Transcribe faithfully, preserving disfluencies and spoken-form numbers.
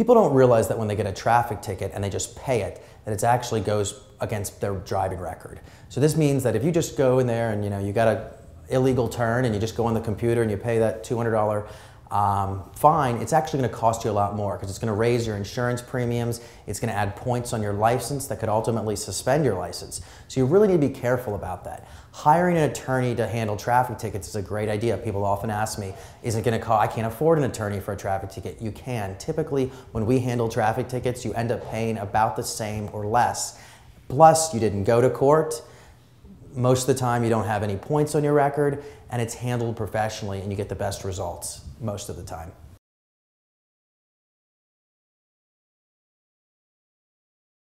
People don't realize that when they get a traffic ticket and they just pay it, that it actually goes against their driving record. So this means that if you just go in there and you know you got an illegal turn and you just go on the computer and you pay that two hundred dollar Um, fine, it's actually going to cost you a lot more because it's going to raise your insurance premiums, it's going to add points on your license that could ultimately suspend your license. So you really need to be careful about that. Hiring an attorney to handle traffic tickets is a great idea. People often ask me, is it going to cost, I can't afford an attorney for a traffic ticket. You can. Typically, when we handle traffic tickets, you end up paying about the same or less. Plus, you didn't go to court. Most of the time you don't have any points on your record, and it's handled professionally and you get the best results most of the time.